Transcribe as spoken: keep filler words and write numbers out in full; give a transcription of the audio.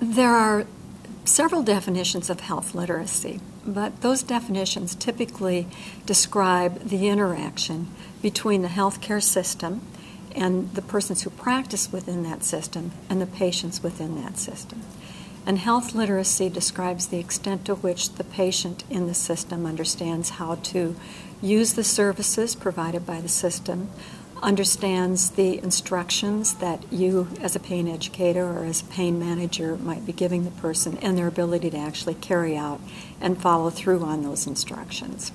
There are several definitions of health literacy, but those definitions typically describe the interaction between the healthcare system and the persons who practice within that system and the patients within that system. And health literacy describes the extent to which the patient in the system understands how to use the services provided by the system, understands the instructions that you as a pain educator or as a pain manager might be giving the person, and their ability to actually carry out and follow through on those instructions.